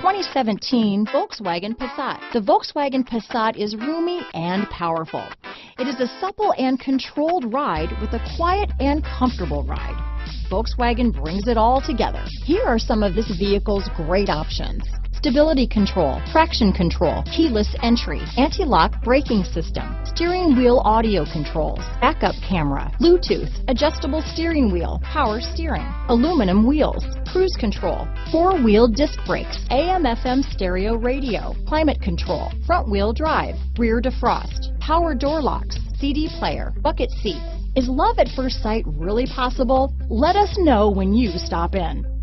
2017 Volkswagen Passat. The Volkswagen Passat is roomy and powerful. It is a supple and controlled ride with a quiet and comfortable ride. Volkswagen brings it all together. Here are some of this vehicle's great options: stability control, traction control, keyless entry, anti-lock braking system, steering wheel audio controls, backup camera, Bluetooth, adjustable steering wheel, power steering, aluminum wheels, cruise control, four-wheel disc brakes, AM/FM stereo radio, climate control, front-wheel drive, rear defrost, power door locks, CD player, bucket seats. Is love at first sight really possible? Let us know when you stop in.